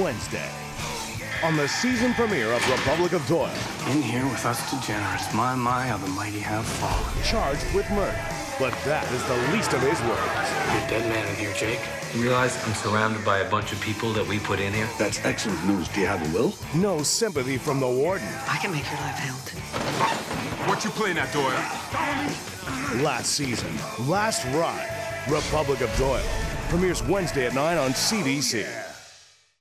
Wednesday on the season premiere of Republic of Doyle. In here with us degenerates, my, how the mighty have fallen. Charged with murder, but that is the least of his worries. You're a dead man in here, Jake. You realize I'm surrounded by a bunch of people that we put in here? That's excellent news. Do you have a will? No sympathy from the warden. I can make your life hell. What you playing at, Doyle? Last season, last ride, Republic of Doyle. Premieres Wednesday at 9 on CBC.